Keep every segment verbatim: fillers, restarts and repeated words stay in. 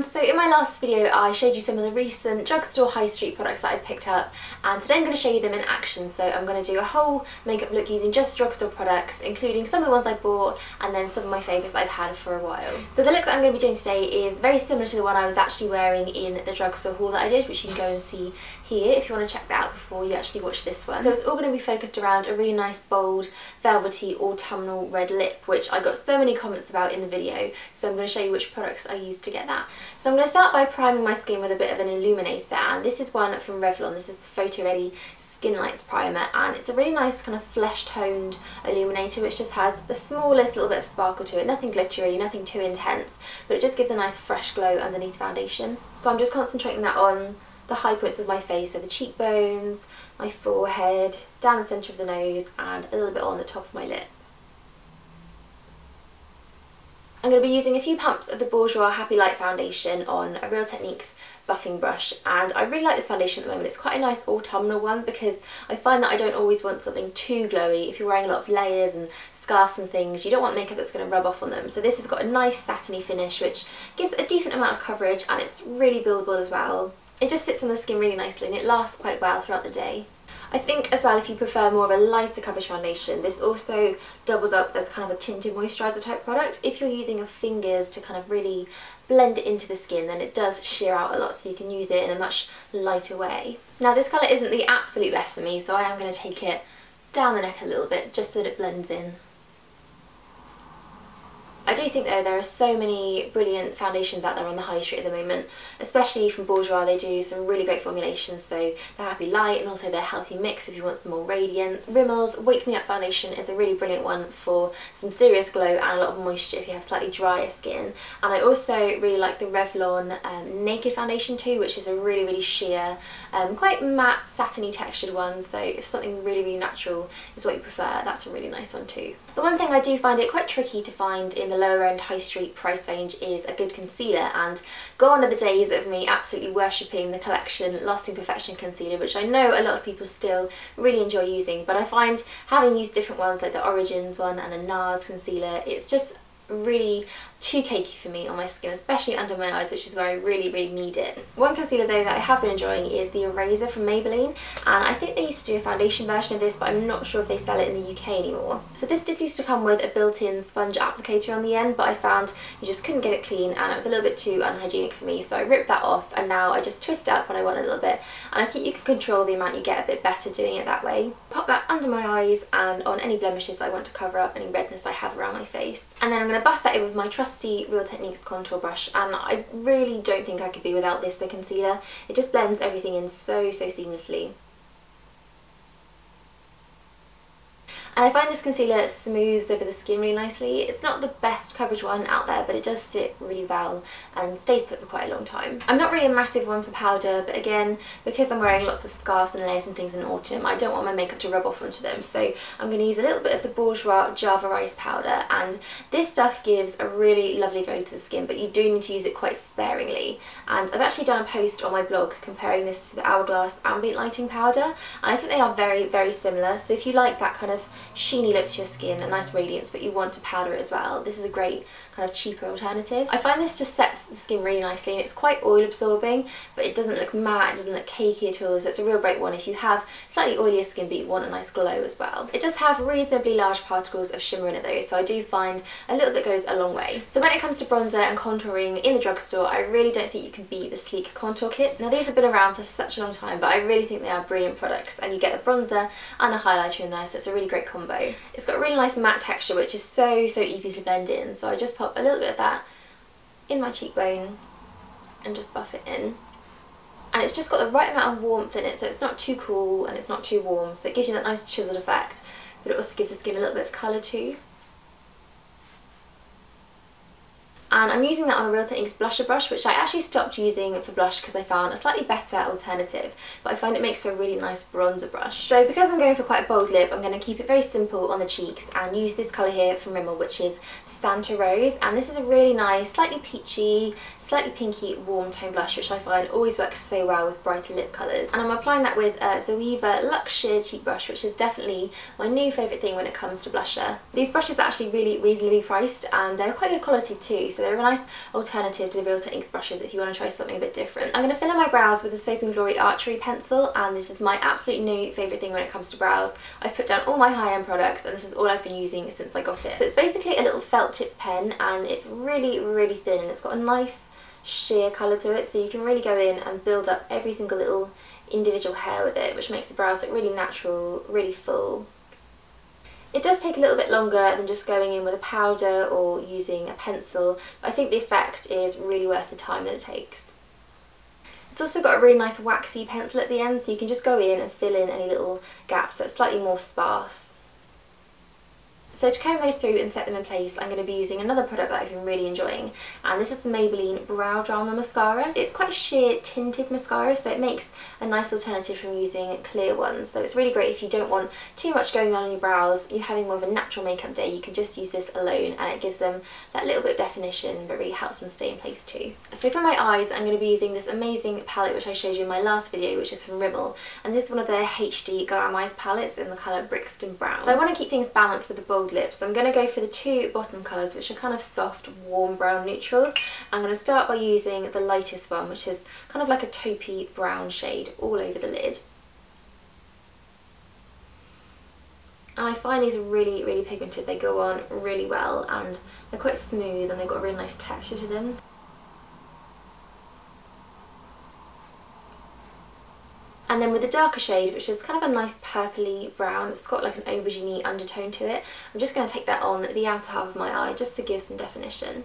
So in my last video I showed you some of the recent drugstore high street products that I picked up, and today I'm going to show you them in action. So I'm going to do a whole makeup look using just drugstore products, including some of the ones I bought and then some of my favourites I've had for a while. So the look that I'm going to be doing today is very similar to the one I was actually wearing in the drugstore haul that I did, which you can go and see here if you want to check that out before you actually watch this one. So it's all going to be focused around a really nice bold velvety autumnal red lip, which I got so many comments about in the video, so I'm going to show you which products I used to get that. So I'm going to start by priming my skin with a bit of an illuminator, and this is one from Revlon. This is the PhotoReady Skinlights Primer, and it's a really nice kind of flesh toned illuminator which just has the smallest little bit of sparkle to it, nothing glittery, nothing too intense, but it just gives a nice fresh glow underneath foundation. So I'm just concentrating that on the high points of my face, so the cheekbones, my forehead, down the centre of the nose and a little bit on the top of my lip. I'm going to be using a few pumps of the Bourjois Happy Light foundation on a Real Techniques buffing brush, and I really like this foundation at the moment. It's quite a nice autumnal one because I find that I don't always want something too glowy. If you're wearing a lot of layers and scarves and things, you don't want makeup that's going to rub off on them. So this has got a nice satiny finish which gives a decent amount of coverage, and it's really buildable as well. It just sits on the skin really nicely and it lasts quite well throughout the day. I think as well, if you prefer more of a lighter coverage foundation, this also doubles up as kind of a tinted moisturiser type product. If you're using your fingers to kind of really blend it into the skin, then it does sheer out a lot, so you can use it in a much lighter way. Now this colour isn't the absolute best for me, so I am going to take it down the neck a little bit just so that it blends in. I do think though there are so many brilliant foundations out there on the high street at the moment, especially from Bourjois. They do some really great formulations, so their Happy Light and also their Healthy Mix if you want some more radiance. Rimmel's Wake Me Up foundation is a really brilliant one for some serious glow and a lot of moisture if you have slightly drier skin. And I also really like the Revlon um, Naked foundation too, which is a really really sheer, um, quite matte satiny textured one, so if something really really natural is what you prefer, that's a really nice one too. The one thing I do find it quite tricky to find in the lower end high street price range is a good concealer, and gone are the days of me absolutely worshipping the Collection Lasting Perfection concealer, which I know a lot of people still really enjoy using, but I find having used different ones like the Origins one and the NARS concealer, it's just really too cakey for me on my skin, especially under my eyes, which is where I really really need it. One concealer though that I have been enjoying is the Eraser from Maybelline, and I think they used to do a foundation version of this, but I'm not sure if they sell it in the U K anymore. So this did used to come with a built-in sponge applicator on the end, but I found you just couldn't get it clean and it was a little bit too unhygienic for me, so I ripped that off and now I just twist it up when I want a little bit, and I think you can control the amount you get a bit better doing it that way. Pop that under my eyes and on any blemishes that I want to cover up, any redness I have around my face, and then I'm going to buff that in with my trusty Real Techniques contour brush, and I really don't think I could be without this, the concealer. It just blends everything in so so seamlessly. And I find this concealer smooths over the skin really nicely. It's not the best coverage one out there, but it does sit really well and stays put for quite a long time. I'm not really a massive one for powder, but again, because I'm wearing lots of scarves and layers and things in autumn, I don't want my makeup to rub off onto them. So I'm going to use a little bit of the Bourjois Java Rice Powder, and this stuff gives a really lovely glow to the skin, but you do need to use it quite sparingly. And I've actually done a post on my blog comparing this to the Hourglass Ambient Lighting Powder, and I think they are very, very similar. So if you like that kind of sheeny look to your skin, a nice radiance, but you want to powder it as well, this is a great kind of cheaper alternative. I find this just sets the skin really nicely, and it's quite oil absorbing, but it doesn't look matte, it doesn't look cakey at all, so it's a real great one if you have slightly oilier skin but you want a nice glow as well. It does have reasonably large particles of shimmer in it though, so I do find a little bit goes a long way. So when it comes to bronzer and contouring in the drugstore, I really don't think you can beat the Sleek contour kit. Now these have been around for such a long time, but I really think they are brilliant products, and you get the bronzer and a highlighter in there, so it's a really great contour combo. It's got a really nice matte texture which is so so easy to blend in, so I just pop a little bit of that in my cheekbone and just buff it in, and it's just got the right amount of warmth in it, so it's not too cool and it's not too warm, so it gives you that nice chiseled effect, but it also gives the skin a little bit of colour too. and I'm using that on a Real Techniques blusher brush, which I actually stopped using for blush because I found a slightly better alternative, but I find it makes for a really nice bronzer brush. So because I'm going for quite a bold lip, I'm going to keep it very simple on the cheeks and use this colour here from Rimmel, which is Santa Rose, and this is a really nice, slightly peachy, slightly pinky, warm tone blush, which I find always works so well with brighter lip colours. And I'm applying that with a Zoeva Luxe sheer cheek brush, which is definitely my new favourite thing when it comes to blusher. These brushes are actually really reasonably priced and they're quite good quality too, so they're a nice alternative to the Real Techniques brushes if you want to try something a bit different. I'm going to fill in my brows with the Soap and Glory Archery Pencil, and this is my absolute new favourite thing when it comes to brows. I've put down all my high-end products and this is all I've been using since I got it. So it's basically a little felt tip pen and it's really, really thin and it's got a nice sheer colour to it, so you can really go in and build up every single little individual hair with it, which makes the brows look really natural, really full. It does take a little bit longer than just going in with a powder or using a pencil, but I think the effect is really worth the time that it takes. It's also got a really nice waxy pencil at the end, so you can just go in and fill in any little gaps that's slightly more sparse. So to comb those through and set them in place, I'm going to be using another product that I've been really enjoying, and this is the Maybelline Brow Drama Mascara. It's quite sheer tinted mascara, so it makes a nice alternative from using clear ones. So it's really great if you don't want too much going on in your brows, you're having more of a natural makeup day, you can just use this alone and it gives them that little bit of definition but really helps them stay in place too. So for my eyes, I'm going to be using this amazing palette which I showed you in my last video, which is from Rimmel, and this is one of their H D Glam Eyes palettes in the colour Brixton Brown. So I want to keep things balanced with the bold lips, so I'm going to go for the two bottom colours, which are kind of soft, warm brown neutrals. I'm going to start by using the lightest one, which is kind of like a taupey brown shade all over the lid. And I find these are really, really pigmented. They go on really well and they're quite smooth and they've got a really nice texture to them. And then with the darker shade, which is kind of a nice purpley brown, it's got like an aubergine undertone to it, I'm just going to take that on the outer half of my eye just to give some definition.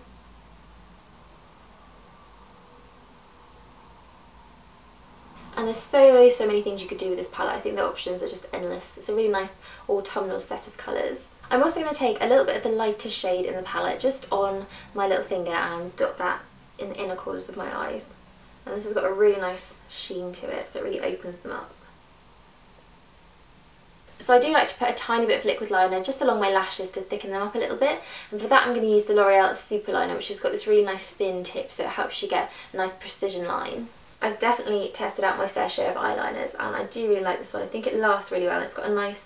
And there's so, so many things you could do with this palette. I think the options are just endless. It's a really nice autumnal set of colours. I'm also going to take a little bit of the lightest shade in the palette just on my little finger and dot that in the inner corners of my eyes. And this has got a really nice sheen to it, so it really opens them up. So I do like to put a tiny bit of liquid liner just along my lashes to thicken them up a little bit. And for that I'm going to use the L'Oreal Superliner, which has got this really nice thin tip, so it helps you get a nice precision line. I've definitely tested out my fair share of eyeliners and I do really like this one. I think it lasts really well and it's got a nice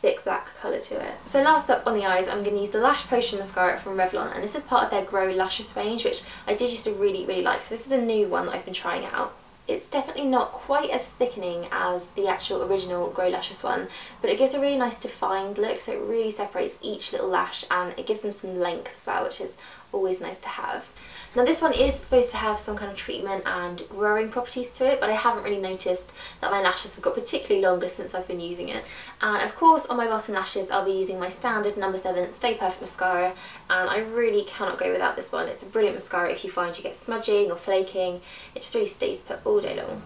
thick black colour to it. So last up on the eyes, I'm going to use the Lash Potion Mascara from Revlon, and this is part of their Grow Luscious range, which I did used to really, really like. So this is a new one that I've been trying out. It's definitely not quite as thickening as the actual original Grow Luscious one, but it gives a really nice defined look, so it really separates each little lash and it gives them some length as well, which is always nice to have. Now this one is supposed to have some kind of treatment and growing properties to it, but I haven't really noticed that my lashes have got particularly longer since I've been using it. And of course on my bottom lashes I'll be using my standard number seven Stay Perfect mascara, and I really cannot go without this one. It's a brilliant mascara if you find you get smudging or flaking. It just really stays put all day long.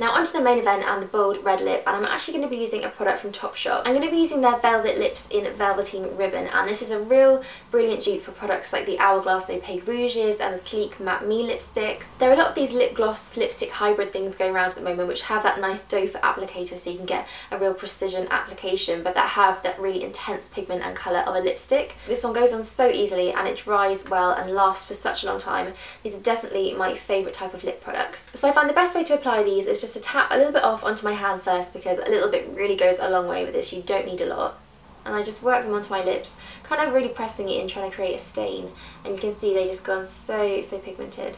Now onto the main event and the bold red lip, and I'm actually going to be using a product from Topshop. I'm going to be using their Velvet Lips in Velveteen Ribbon, and this is a real brilliant dupe for products like the Hourglass Opaque Rouges and the Sleek Matte Me Lipsticks. There are a lot of these lip gloss lipstick hybrid things going around at the moment which have that nice doe foot applicator so you can get a real precision application, but that have that really intense pigment and colour of a lipstick. This one goes on so easily and it dries well and lasts for such a long time. These are definitely my favourite type of lip products. So I find the best way to apply these is just to tap a little bit off onto my hand first, because a little bit really goes a long way with this, you don't need a lot. And I just work them onto my lips, kind of really pressing it in, trying to create a stain, and you can see they just gone so, so pigmented.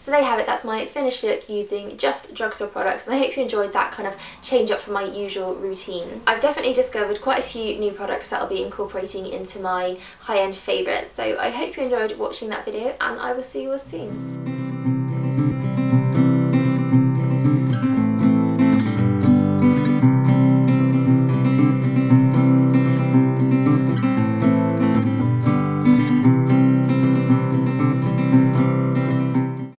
So there you have it, that's my finished look using just drugstore products, and I hope you enjoyed that kind of change up from my usual routine. I've definitely discovered quite a few new products that I'll be incorporating into my high-end favourites, so I hope you enjoyed watching that video and I will see you all soon.